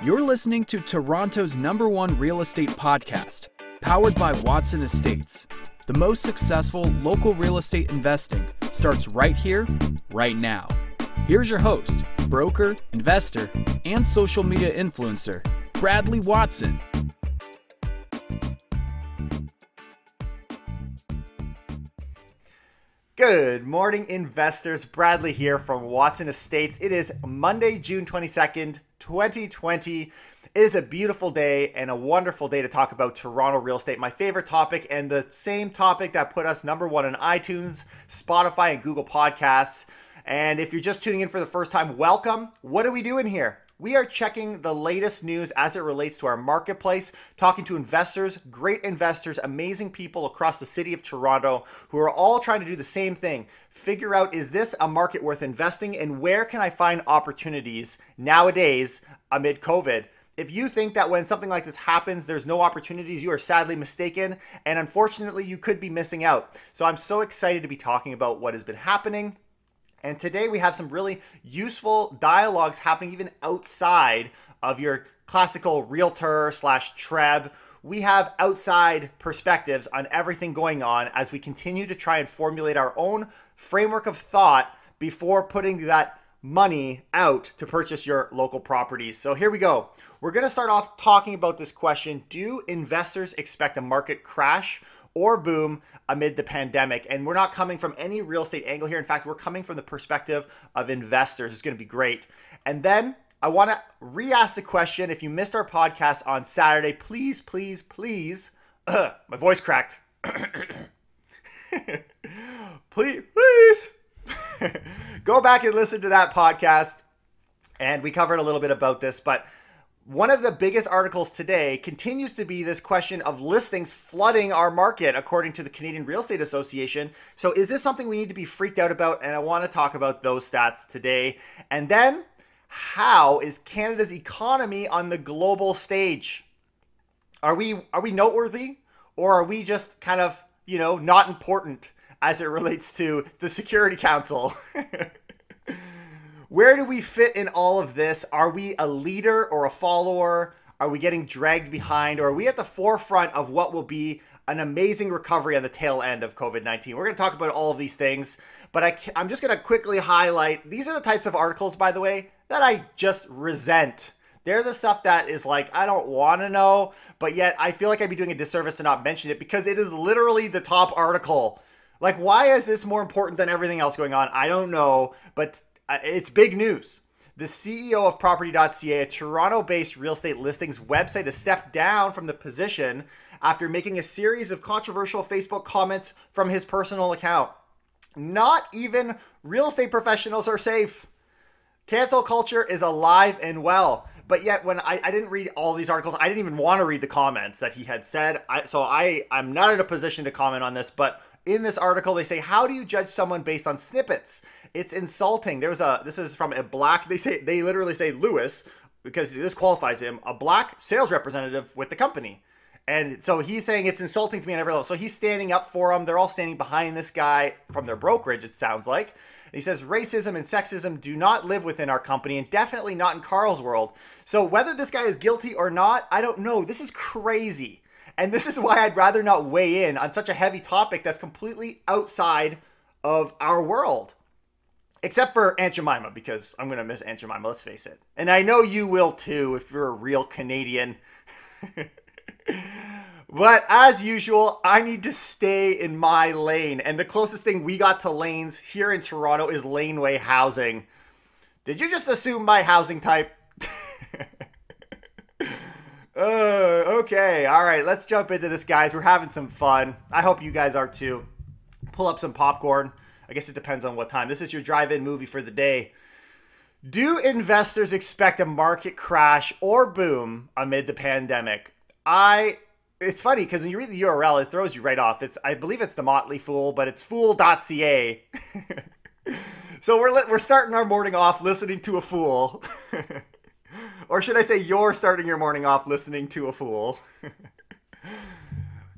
You're listening to Toronto's #1 real estate podcast, powered by Watson Estates. The most successful local real estate investing starts right here, right now. Here's your host, broker, investor, and social media influencer, Bradley Watson. Good morning, investors. Bradley here from Watson Estates. It is Monday, June 22nd, 2020. It is a beautiful day and a wonderful day to talk about Toronto real estate, my favorite topic, and the same topic that put us #1 on iTunes, Spotify, and Google Podcasts. And if you're just tuning in for the first time, welcome. What are we doing here? We are checking the latest news as it relates to our marketplace, talking to investors, great investors, amazing people across the city of Toronto who are all trying to do the same thing. Figure out, is this a market worth investing and where can I find opportunities nowadays amid COVID? If you think that when something like this happens, there's no opportunities, you are sadly mistaken. And unfortunately, you could be missing out. So I'm so excited to be talking about what has been happening. And today we have some really useful dialogues happening even outside of your classical realtor slash TREB. We have outside perspectives on everything going on as we continue to try and formulate our own framework of thought before putting that money out to purchase your local properties. So here we go. We're going to start off talking about this question. Do investors expect a market crash or boom amid the pandemic? And we're not coming from any real estate angle here. In fact, we're coming from the perspective of investors. It's going to be great. And then I want to re-ask the question. If you missed our podcast on Saturday, please, please, please, my voice cracked. please go back and listen to that podcast. And we covered a little bit about this, but one of the biggest articles today continues to be this question of listings flooding our market, according to the Canadian Real Estate Association. So is this something we need to be freaked out about? And I want to talk about those stats today. And then, how is Canada's economy on the global stage? Are we noteworthy, or are we just kind of, you know, not important as it relates to the Security Council? Where do we fit in all of this? Are we a leader or a follower? Are we getting dragged behind? Or are we at the forefront of what will be an amazing recovery on the tail end of COVID-19? We're going to talk about all of these things, but I'm just going to quickly highlight. These are the types of articles, by the way, that I just resent. They're the stuff that is like, I don't want to know, but yet I feel like I'd be doing a disservice to not mention it because it is literally the top article. Like, why is this more important than everything else going on? I don't know, but it's big news. The CEO of property.ca, a Toronto-based real estate listings website, has stepped down from the position after making a series of controversial Facebook comments from his personal account. Not even real estate professionals are safe. Cancel culture is alive and well. But yet, when I didn't read all these articles, I didn't even want to read the comments that he had said. So I'm not in a position to comment on this, but in this article, they say, how do you judge someone based on snippets? It's insulting. This is from a black, they literally say Lewis, because this qualifies him, a black sales representative with the company. And so he's saying it's insulting to me on every level. So he's standing up for them. They're all standing behind this guy from their brokerage, it sounds like. He says racism and sexism do not live within our company and definitely not in Carl's world. So whether this guy is guilty or not, I don't know. This is crazy. And this is why I'd rather not weigh in on such a heavy topic that's completely outside of our world. Except for Aunt Jemima, because I'm going to miss Aunt Jemima, let's face it. And I know you will too if you're a real Canadian. But as usual, I need to stay in my lane. And the closest thing we got to lanes here in Toronto is laneway housing. Did you just assume my housing type? Okay, all right, let's jump into this, guys. We're having some fun. I hope you guys are too. Pull up some popcorn. I guess it depends on what time. This is your drive-in movie for the day. Do investors expect a market crash or boom amid the pandemic? It's funny because when you read the URL, it throws you right off. I believe it's The Motley Fool, but it's fool.ca. So we're starting our morning off listening to a fool. Or should I say you're starting your morning off listening to a fool.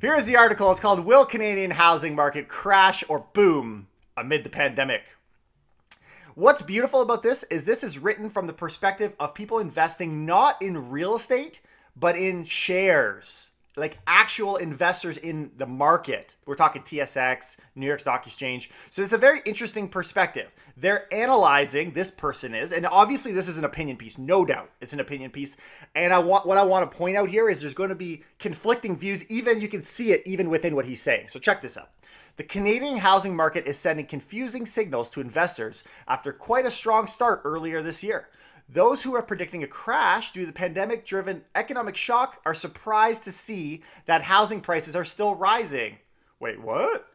Here's the article. It's called, Will Canadian Housing Market Crash or Boom Amid the Pandemic? What's beautiful about this is written from the perspective of people investing not in real estate, but in shares, like actual investors in the market. We're talking TSX, New York Stock Exchange. So it's a very interesting perspective. They're analyzing, this person is, and obviously this is an opinion piece, no doubt. It's an opinion piece. And what I want to point out here is there's going to be conflicting views. Even you can see it even within what he's saying. So check this out. The Canadian housing market is sending confusing signals to investors after quite a strong start earlier this year. Those who are predicting a crash due to the pandemic-driven economic shock are surprised to see that housing prices are still rising. Wait, what?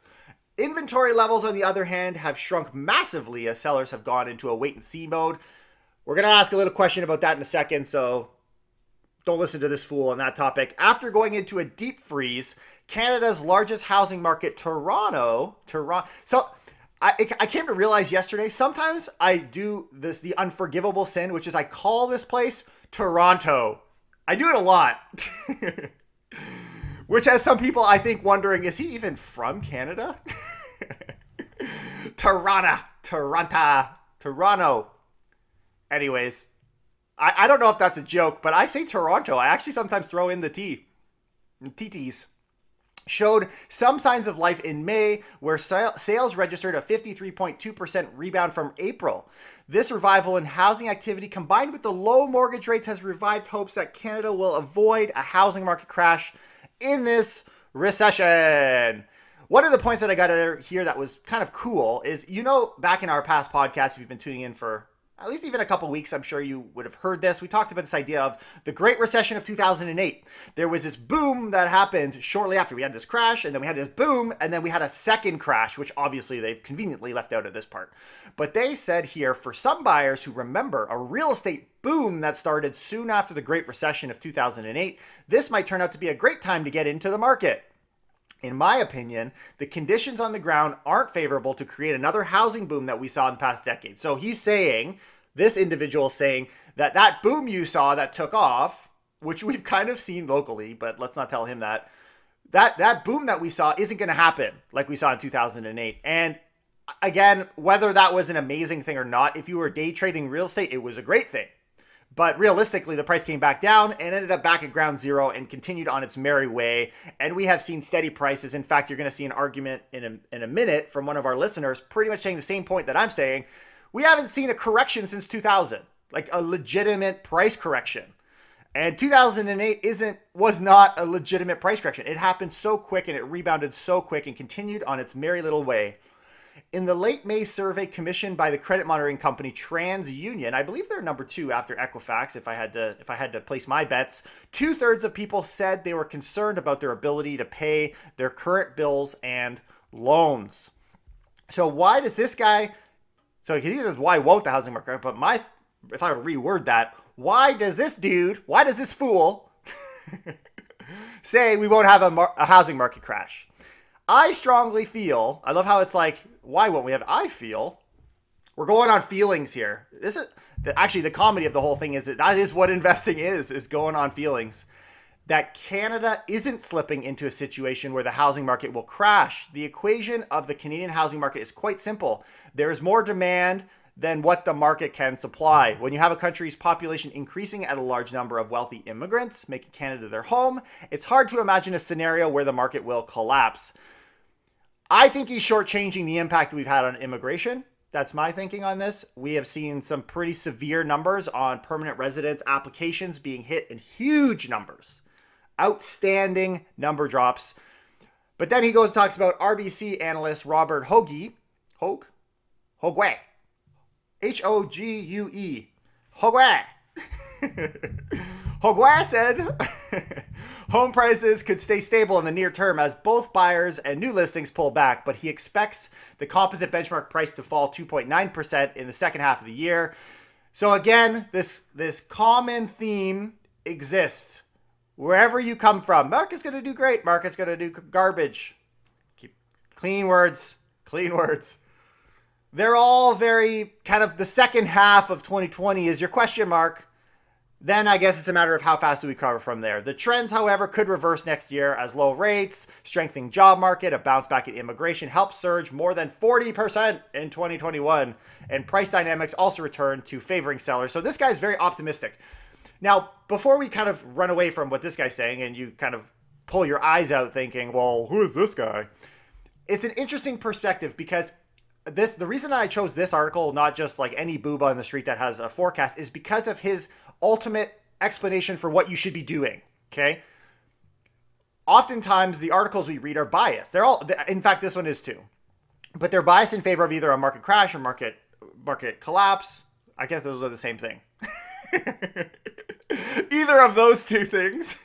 Inventory levels, on the other hand, have shrunk massively as sellers have gone into a wait-and-see mode. We're going to ask a little question about that in a second, so don't listen to this fool on that topic. After going into a deep freeze, Canada's largest housing market, Toronto. So I came to realize yesterday, sometimes I do this, the unforgivable sin, which is I call this place Toronto. I do it a lot, which has some people, I think, wondering, is he even from Canada? Toronto. Anyways, I don't know if that's a joke, but I say Toronto. I actually sometimes throw in the T, TTs. Showed some signs of life in May, where sales registered a 53.2% rebound from April. This revival in housing activity, combined with the low mortgage rates, has revived hopes that Canada will avoid a housing market crash in this recession. One of the points that I got here that was kind of cool is, you know, back in our past podcasts, if you've been tuning in for at least even a couple weeks, I'm sure you would have heard this. We talked about this idea of the Great Recession of 2008. There was this boom that happened shortly after. We had this crash, and then we had this boom, and then we had a second crash, which obviously they've conveniently left out of this part. But they said here, for some buyers who remember a real estate boom that started soon after the Great Recession of 2008, this might turn out to be a great time to get into the market. In my opinion, the conditions on the ground aren't favorable to create another housing boom that we saw in the past decade. So he's saying, this individual saying, that that boom you saw that took off, which we've kind of seen locally, but let's not tell him that, that boom that we saw isn't going to happen like we saw in 2008. And again, whether that was an amazing thing or not, if you were day trading real estate, it was a great thing. But realistically, the price came back down and ended up back at ground zero and continued on its merry way. And we have seen steady prices. In fact, you're going to see an argument in a minute from one of our listeners pretty much saying the same point that I'm saying. We haven't seen a correction since 2000, like a legitimate price correction. And 2008 was not a legitimate price correction. It happened so quick and it rebounded so quick and continued on its merry little way. In the late May survey commissioned by the credit monitoring company TransUnion, I believe they're number two after Equifax, if I had to place my bets, 2/3 of people said they were concerned about their ability to pay their current bills and loans. So why does this guy, so he says, why won't the housing market, but if I would reword that, why does this fool say we won't have a housing market crash? I strongly feel, I love how it's like, why won't we have, I feel, we're going on feelings here. This is actually the comedy of the whole thing, is that is what investing is going on feelings. That Canada isn't slipping into a situation where the housing market will crash. The equation of the Canadian housing market is quite simple. There is more demand than what the market can supply. When you have a country's population increasing at a large number of wealthy immigrants, making Canada their home, it's hard to imagine a scenario where the market will collapse. I think he's shortchanging the impact we've had on immigration. That's my thinking on this. We have seen some pretty severe numbers on permanent residence applications being hit in huge numbers. Outstanding number drops. But then he goes and talks about RBC analyst Robert Hogue. H-O-G-U-E. Hogue said home prices could stay stable in the near term as both buyers and new listings pull back, but he expects the composite benchmark price to fall 2.9% in the second half of the year. So again, this common theme exists. Wherever you come from, market's going to do great. Market's going to do garbage. Keep clean words. They're all very kind of the second half of 2020 is your question mark. Then I guess it's a matter of how fast do we recover from there. The trends, however, could reverse next year as low rates, strengthening job market, a bounce back in immigration helped surge more than 40% in 2021, and price dynamics also returned to favoring sellers. So this guy's very optimistic. Now, before we kind of run away from what this guy's saying and you kind of pull your eyes out thinking, well, who is this guy? It's an interesting perspective because the reason I chose this article, not just like any boob on the street that has a forecast, is because of his ultimate explanation for what you should be doing. Okay. Oftentimes the articles we read are biased. They're all, in fact, this one is too, but they're biased in favor of either a market crash or market collapse. I guess those are the same thing. Either of those two things.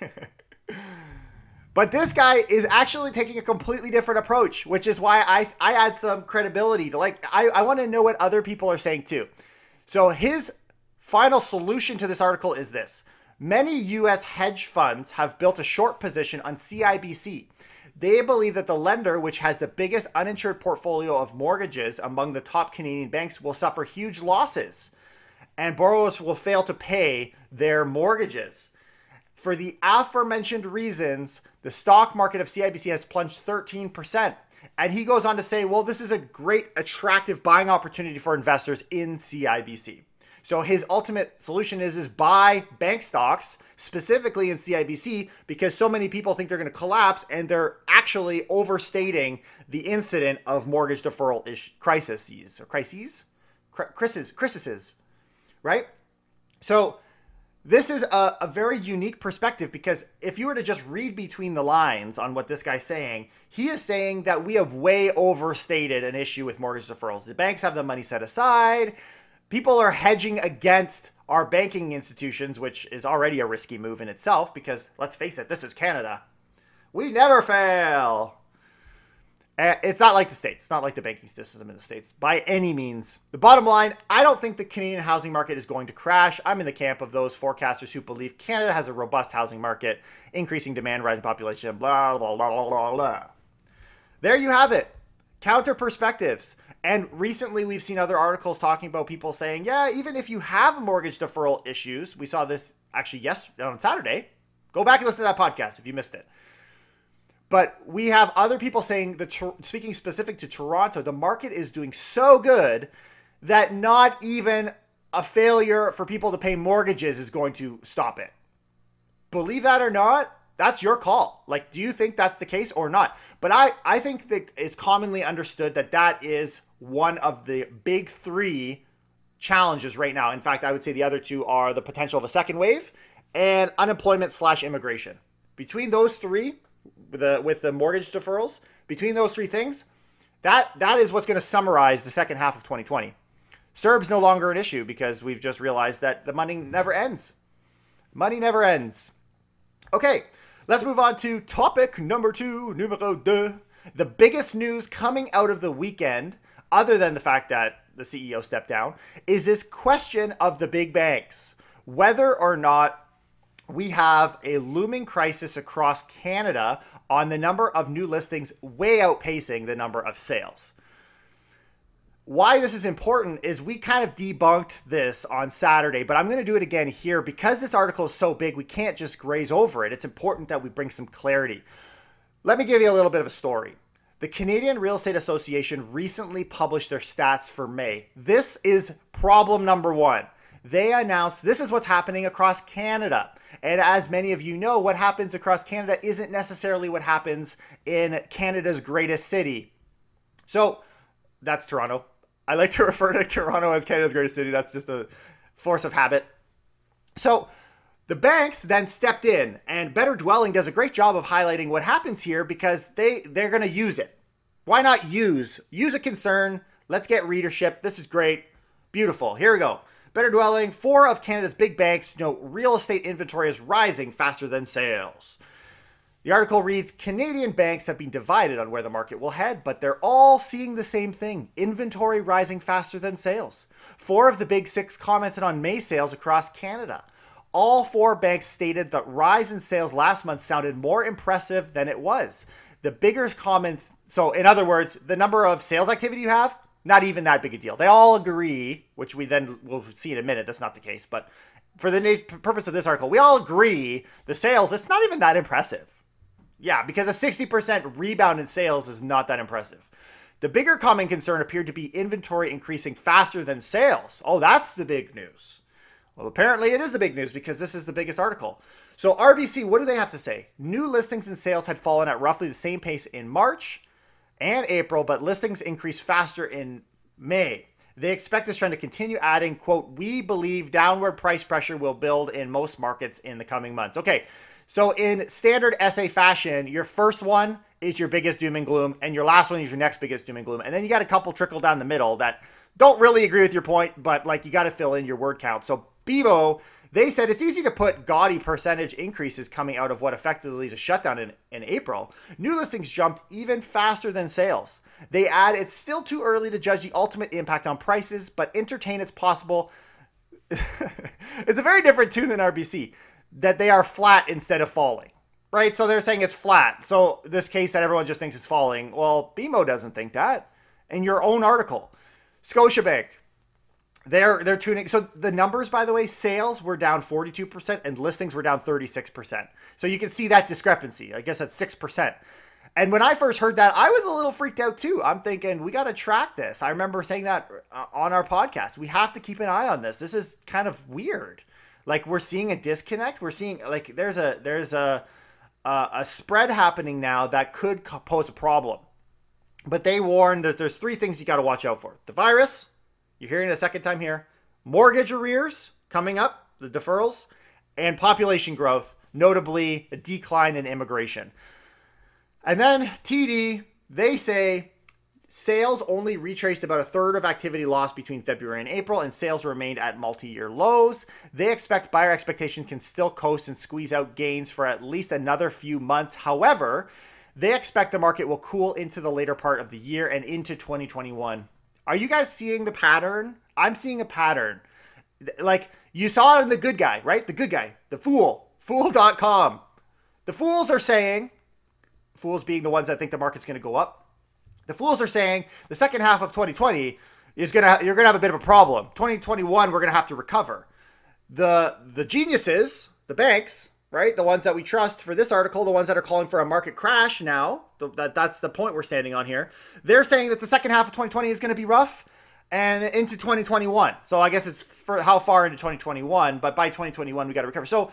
But this guy is actually taking a completely different approach, which is why I add some credibility to, like, I want to know what other people are saying too. So his final solution to this article is this. Many U.S. hedge funds have built a short position on CIBC. They believe that the lender, which has the biggest uninsured portfolio of mortgages among the top Canadian banks, will suffer huge losses and borrowers will fail to pay their mortgages. For the aforementioned reasons, the stock market of CIBC has plunged 13%. And he goes on to say, well, this is a great attractive buying opportunity for investors in CIBC. So his ultimate solution is buy bank stocks, specifically in CIBC, because so many people think they're going to collapse and they're actually overstating the incident of mortgage deferral crises or crises, right? So this is a very unique perspective, because if you were to just read between the lines on what this guy's saying, he is saying that we have way overstated an issue with mortgage deferrals. The banks have the money set aside. People are hedging against our banking institutions, which is already a risky move in itself, because let's face it, this is Canada. We never fail. It's not like the States. It's not like the banking system in the States by any means. The bottom line, I don't think the Canadian housing market is going to crash. I'm in the camp of those forecasters who believe Canada has a robust housing market, increasing demand, rising population, blah, blah, blah, blah, blah, blah. There you have it. Counter perspectives. And recently we've seen other articles talking about people saying, yeah, even if you have mortgage deferral issues, we saw this actually on Saturday. Go back and listen to that podcast if you missed it. But we have other people saying, speaking specific to Toronto, the market is doing so good that not even a failure for people to pay mortgages is going to stop it. Believe that or not, that's your call. Like, do you think that's the case or not? But I think that it's commonly understood that that is one of the big three challenges right now. In fact, I would say the other two are the potential of a second wave and unemployment / immigration. Between those three, with the mortgage deferrals, between those three things, that is what's going to summarize the second half of 2020. CERB's no longer an issue because we've just realized that the money never ends. Money never ends. Okay, let's move on to topic number two, numero 2. The biggest news coming out of the weekend, other than the fact that the CEO stepped down, is this question of the big banks, whether or not we have a looming crisis across Canada on the number of new listings way outpacing the number of sales. Why this is important is we kind of debunked this on Saturday, but I'm going to do it again here because this article is so big, we can't just graze over it. It's important that we bring some clarity. Let me give you a little bit of a story. The Canadian Real Estate Association recently published their stats for May. This is problem number one. They announced this is what's happening across Canada. And as many of you know, what happens across Canada isn't necessarily what happens in Canada's greatest city. So that's Toronto. I like to refer to Toronto as Canada's greatest city. That's just a force of habit. So the banks then stepped in, and Better Dwelling does a great job of highlighting what happens here because they're going to use it. Why not use a concern? Let's get readership. This is great. Beautiful. Here we go. Better Dwelling, 4 of Canada's big banks note real estate inventory is rising faster than sales. The article reads, Canadian banks have been divided on where the market will head, but they're all seeing the same thing, inventory rising faster than sales. 4 of the big 6 commented on May sales across Canada. All 4 banks stated that rise in sales last month sounded more impressive than it was. The bigger comment, so in other words, the number of sales activity you have, not even that big a deal. They all agree, which we then will see in a minute. That's not the case, but for the purpose of this article, we all agree the sales, it's not even that impressive. Yeah, because a 60% rebound in sales is not that impressive. The bigger common concern appeared to be inventory increasing faster than sales. Oh, that's the big news. Well, apparently it is the big news because this is the biggest article. So RBC, what do they have to say? New listings and sales had fallen at roughly the same pace in March and April, but listings increased faster in May. They expect this trend to continue, adding, quote, we believe downward price pressure will build in most markets in the coming months. Okay, so in standard essay fashion, your first one is your biggest doom and gloom, and your last one is your next biggest doom and gloom. And then you got a couple trickle down the middle that don't really agree with your point, but like you got to fill in your word count. So BMO, they said it's easy to put gaudy percentage increases coming out of what effectively is a shutdown in April. New listings jumped even faster than sales. They add, it's still too early to judge the ultimate impact on prices, but entertain it's possible. It's a very different tune than RBC, that they are flat instead of falling, right? So they're saying it's flat. So this case that everyone just thinks is falling. Well, BMO doesn't think that. In your own article, Scotiabank, they're tuning. So the numbers, by the way, sales were down 42% and listings were down 36%. So you can see that discrepancy. I guess that's 6%. And when I first heard that, I was a little freaked out too. I'm thinking, we got to track this. I remember saying that on our podcast. We have to keep an eye on this. This is kind of weird. Like, we're seeing a disconnect. We're seeing, like, there's a spread happening now that could pose a problem. But they warned that there's three things you got to watch out for. The virus, you're hearing it a second time here. Mortgage arrears coming up, the deferrals, and population growth, notably a decline in immigration. And then TD, they say sales only retraced about a third of activity lost between February and April, and sales remained at multi-year lows. They expect buyer expectations can still coast and squeeze out gains for at least another few months. However, they expect the market will cool into the later part of the year and into 2021. Are you guys seeing the pattern? I'm seeing a pattern. Like, you saw it in The Good Guy, right? The Good Guy, The Fool, Fool.com. The fools are saying... Fools being the ones that think the market's going to go up. The fools are saying the second half of 2020 is you're going to have a bit of a problem. 2021, we're going to have to recover. The geniuses, the banks, right? The ones that we trust for this article, the ones that are calling for a market crash now, that's the point we're standing on here. They're saying that the second half of 2020 is going to be rough and into 2021. So I guess it's for how far into 2021, but by 2021, we got to recover. So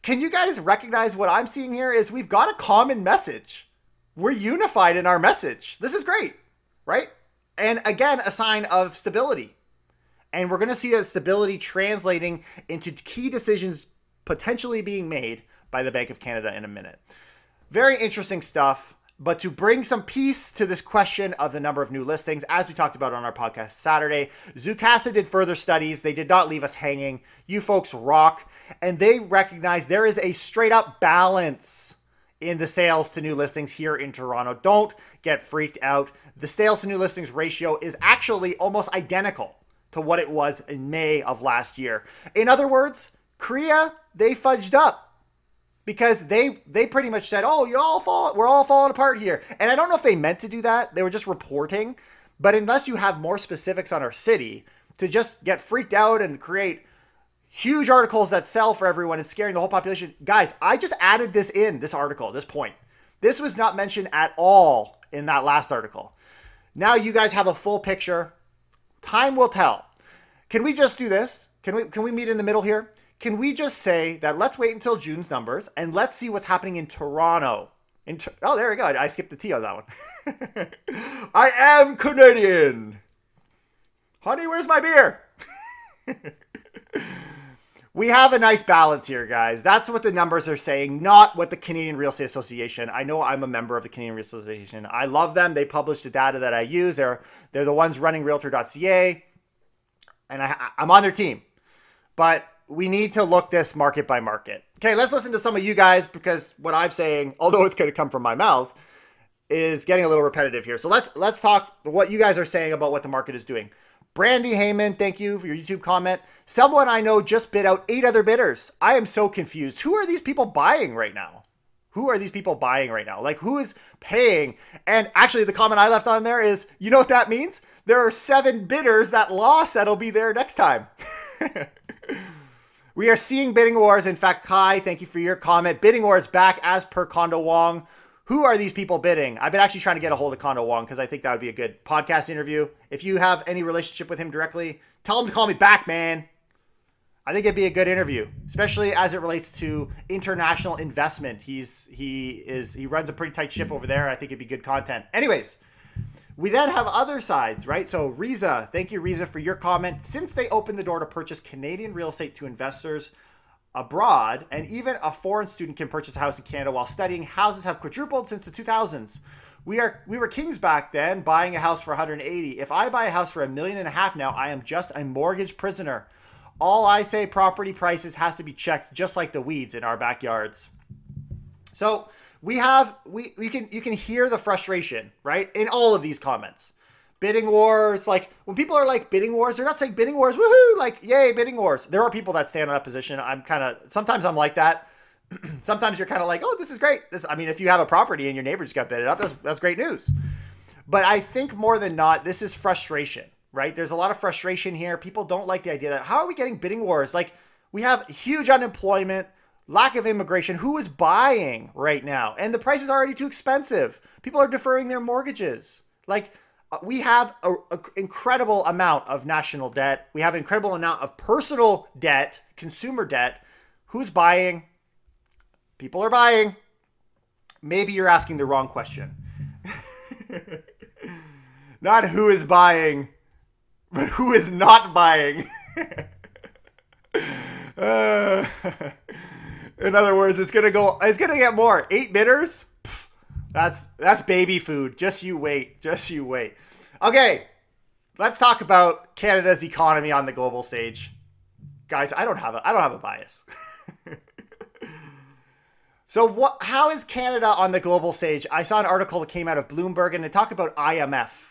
can you guys recognize what I'm seeing here is we've got a common message. We're unified in our message. This is great, right? And again, a sign of stability. And we're going to see that stability translating into key decisions potentially being made by the Bank of Canada in a minute. Very interesting stuff. But to bring some peace to this question of the number of new listings, as we talked about on our podcast Saturday, Zoocasa did further studies. They did not leave us hanging. You folks rock. And they recognize there is a straight up balance in the sales to new listings here in Toronto. Don't get freaked out. The sales to new listings ratio is actually almost identical to what it was in May of last year. In other words, CREA, they fudged up. Because they pretty much said, oh, we're all falling apart here. And I don't know if they meant to do that. They were just reporting. But unless you have more specifics on our city, to just get freaked out and create huge articles that sell for everyone and scaring the whole population. Guys, I just added this in, this article, this point. This was not mentioned at all in that last article. Now you guys have a full picture. Time will tell. Can we just do this? Can we meet in the middle here? Can we just say that let's wait until June's numbers and let's see what's happening in Toronto? Oh, there we go. I skipped the T on that one. I am Canadian. Honey, where's my beer? We have a nice balance here, guys. That's what the numbers are saying, not what the Canadian Real Estate Association. I know I'm a member of the Canadian Real Estate Association. I love them. They publish the data that I use. They're the ones running realtor.ca. And I'm on their team. But... we need to look this market by market. Okay, let's listen to some of you guys because what I'm saying, although it's going to come from my mouth, is getting a little repetitive here. So let's talk what you guys are saying about what the market is doing. Brandy Heyman, thank you for your YouTube comment. Someone I know just bid out 8 other bidders. I am so confused. Who are these people buying right now? Who are these people buying right now? Like, who is paying? And actually, the comment I left on there is, you know what that means? There are 7 bidders that lost that'll be there next time. We are seeing bidding wars. In fact, Kai, thank you for your comment. Bidding wars back as per Condo Wong. Who are these people bidding? I've been actually trying to get a hold of Condo Wong because I think that would be a good podcast interview. If you have any relationship with him directly, tell him to call me back, man. I think it'd be a good interview, especially as it relates to international investment. He runs a pretty tight ship over there. I think it'd be good content. Anyways, we then have other sides, right? So Risa, thank you, Risa, for your comment. Since they opened the door to purchase Canadian real estate to investors abroad, and even a foreign student can purchase a house in Canada while studying, houses have quadrupled since the 2000s. We were kings back then, buying a house for 180. If I buy a house for $1.5 million now, I am just a mortgage prisoner. All I say, property prices has to be checked, just like the weeds in our backyards. So you can hear the frustration, right, in all of these comments. Bidding wars, like when people are like bidding wars, they're not saying bidding wars, woohoo, like yay, bidding wars. There are people that stand on that position. Sometimes I'm like that. Sometimes you're kind of like, oh, this is great. If you have a property and your neighbor just got bidded up, that's great news. But I think more than not, this is frustration. Right? There's a lot of frustration here. People don't like the idea that how are we getting bidding wars? Like we have huge unemployment, lack of immigration. Who is buying right now? And the price is already too expensive. People are deferring their mortgages. Like we have an incredible amount of national debt. We have an incredible amount of personal debt, consumer debt. Who's buying? People are buying. Maybe you're asking the wrong question. Not who is buying, but who is not buying? In other words, it's going to get more. 8 bidders? Pff, that's baby food. Just you wait. Just you wait. Okay. Let's talk about Canada's economy on the global stage. Guys, I don't have a bias. So how is Canada on the global stage? I saw an article that came out of Bloomberg and they talk about IMF.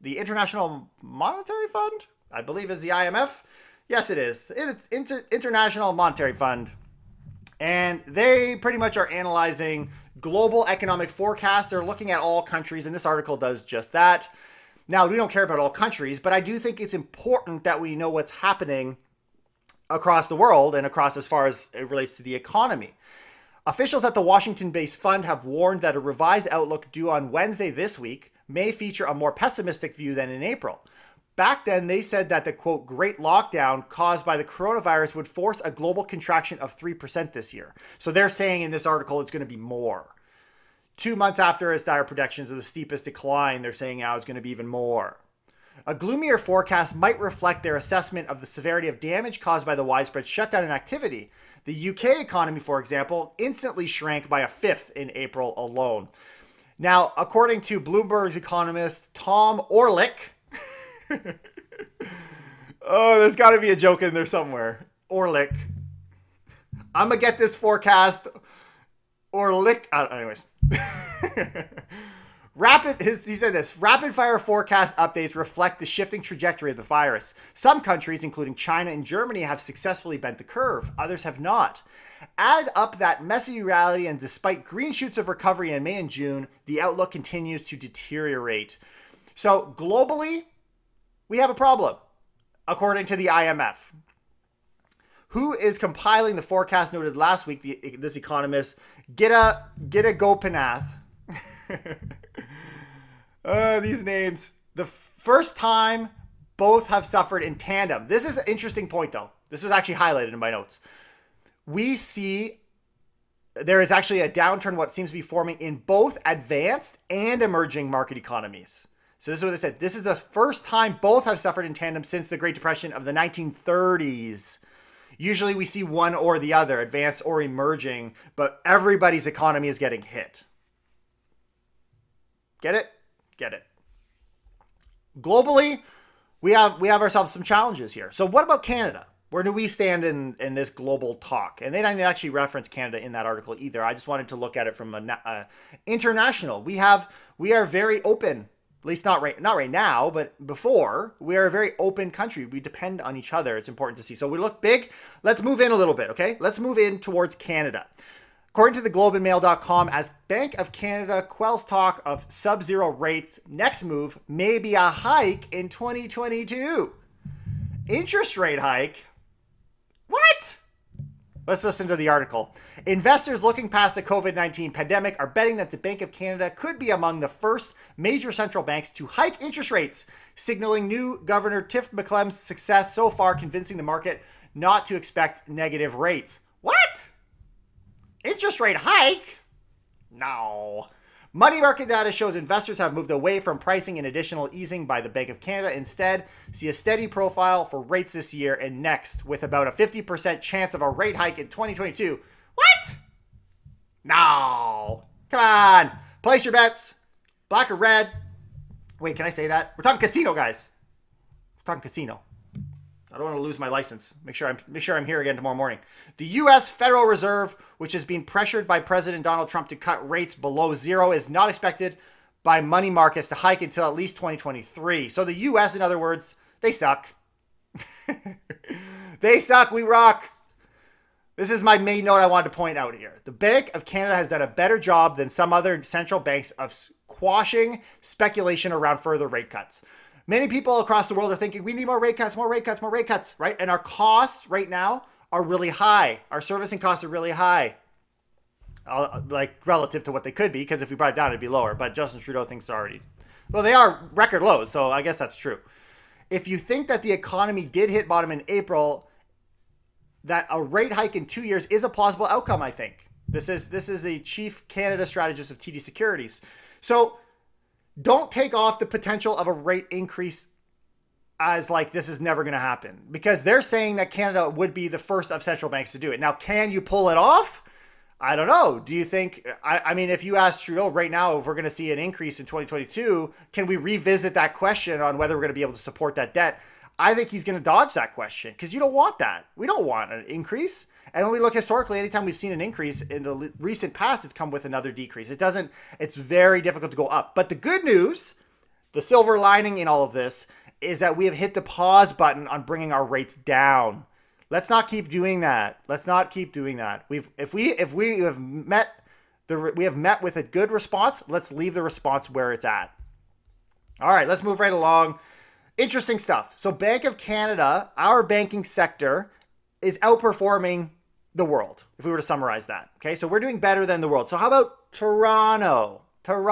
The International Monetary Fund, I believe, is the IMF. Yes, it is. International Monetary Fund. And they pretty much are analyzing global economic forecasts. They're looking at all countries, and this article does just that. Now, we don't care about all countries, but I do think it's important that we know what's happening across the world and across as far as it relates to the economy. Officials at the Washington-based fund have warned that a revised outlook due on Wednesday this week may feature a more pessimistic view than in April. Back then, they said that the, quote, great lockdown caused by the coronavirus would force a global contraction of 3% this year. So they're saying in this article, it's going to be more. 2 months after its dire predictions of the steepest decline, they're saying now it's going to be even more. A gloomier forecast might reflect their assessment of the severity of damage caused by the widespread shutdown in activity. The UK economy, for example, instantly shrank by 1/5 in April alone. Now, according to Bloomberg's economist, Tom Orlick, oh, there's got to be a joke in there somewhere. Orlick. I'm going to get this forecast. Orlick. Anyways. He said this, rapid fire forecast updates reflect the shifting trajectory of the virus. Some countries, including China and Germany, have successfully bent the curve. Others have not. Add up that messy reality, and despite green shoots of recovery in May and June, the outlook continues to deteriorate. So globally, we have a problem, according to the IMF. Who is compiling the forecast noted last week, this economist, Gita Gopinath. These names. The first time both have suffered in tandem. This is an interesting point, though. This was actually highlighted in my notes. We see there is actually a downturn, what seems to be forming in both advanced and emerging market economies. So this is what I said. This is the first time both have suffered in tandem since the Great Depression of the 1930s. Usually we see one or the other, advanced or emerging, but everybody's economy is getting hit. Get it? Get it. Globally, we have ourselves some challenges here. So what about Canada? Where do we stand in this global talk? And they didn't actually reference Canada in that article either. I just wanted to look at it from an international. We are very open, at least not right now, but before. We are a very open country. We depend on each other. It's important to see. So we look big. Let's move in a little bit, okay? Let's move in towards Canada. According to the Globe and Mail.com, as Bank of Canada quells talk of sub-zero rates, next move may be a hike in 2022. Interest rate hike? What? Let's listen to the article. Investors looking past the COVID-19 pandemic are betting that the Bank of Canada could be among the first major central banks to hike interest rates, signaling new Governor Tiff McClem's success so far convincing the market not to expect negative rates. What? Interest rate hike? No. Money market data shows investors have moved away from pricing and additional easing by the Bank of Canada. Instead, see a steady profile for rates this year and next, with about a 50% chance of a rate hike in 2022. What? No. Come on. Place your bets. Black or red. Wait, can I say that? We're talking casino, guys. We're talking casino. I don't want to lose my license. Make sure I'm here again tomorrow morning. The U.S. Federal Reserve, which has been pressured by President Donald Trump to cut rates below zero, is not expected by money markets to hike until at least 2023. So the U.S., in other words, they suck. They suck. We rock. This is my main note I wanted to point out here. The Bank of Canada has done a better job than some other central banks of quashing speculation around further rate cuts. Many people across the world are thinking, we need more rate cuts, right? And our costs right now are really high. Our servicing costs are really high, like relative to what they could be, because if we brought it down, it'd be lower. But Justin Trudeau thinks they are record lows, so I guess that's true. If you think that the economy did hit bottom in April, that a rate hike in 2 years is a plausible outcome, I think. This is the chief Canada strategist of TD Securities. So don't take off the potential of a rate increase as like this is never going to happen, because they're saying that Canada would be the first of central banks to do it. Now, can you pull it off? I don't know. Do you think, I mean, if you ask Trudeau right now, if we're going to see an increase in 2022, can we revisit that question on whether we're going to be able to support that debt? I think he's going to dodge that question because you don't want that. We don't want an increase. And when we look historically, anytime we've seen an increase in the recent past, it's come with another decrease. It's very difficult to go up. But the good news, the silver lining in all of this, is that we have hit the pause button on bringing our rates down. Let's not keep doing that. If we have met with a good response, let's leave the response where it's at. All right, let's move right along. Interesting stuff. So Bank of Canada, our banking sector, is outperforming the world, if we were to summarize that. Okay, so we're doing better than the world. So how about Toronto? I'm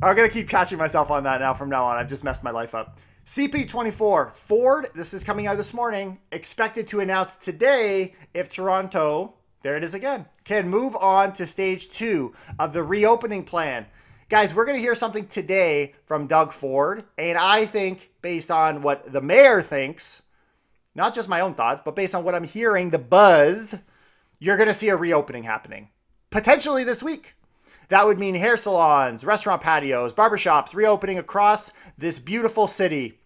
gonna keep catching myself on that now from now on. I've just messed my life up. CP24, Ford, this is coming out this morning, expected to announce today if Toronto, there it is again, can move on to stage 2 of the reopening plan. Guys, we're going to hear something today from Doug Ford, and I think based on what the mayor thinks, not just my own thoughts, but based on what I'm hearing, the buzz, you're going to see a reopening happening, potentially this week. That would mean hair salons, restaurant patios, barbershops reopening across this beautiful city.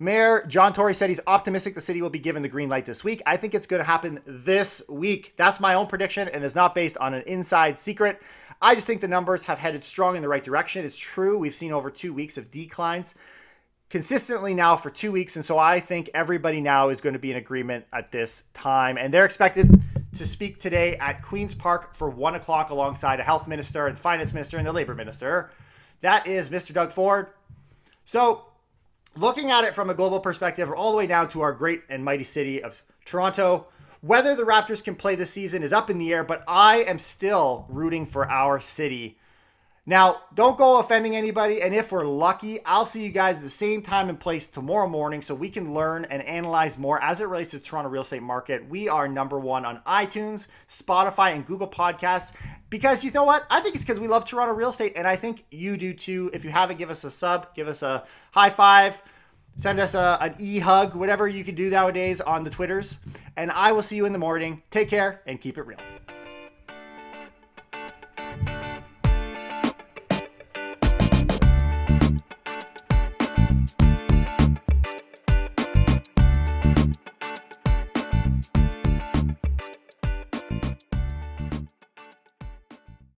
Mayor John Tory said he's optimistic the city will be given the green light this week. I think it's going to happen this week. That's my own prediction and is not based on an inside secret. I just think the numbers have headed strong in the right direction. It's true. We've seen over 2 weeks of declines consistently now for 2 weeks. And so I think everybody now is going to be in agreement at this time. And they're expected to speak today at Queen's Park for 1 o'clock alongside a health minister and finance minister and the labor minister. That is Mr. Doug Ford. So looking at it from a global perspective, all the way down to our great and mighty city of Toronto, whether the Raptors can play this season is up in the air, but I am still rooting for our city. Now, don't go offending anybody, and if we're lucky, I'll see you guys at the same time and place tomorrow morning so we can learn and analyze more as it relates to the Toronto real estate market. We are #1 on iTunes, Spotify, and Google Podcasts because you know what? I think it's because we love Toronto real estate, and I think you do too. If you haven't, give us a sub, give us a high five. Send us an e-hug, whatever you can do nowadays on the Twitters. And I will see you in the morning. Take care and keep it real.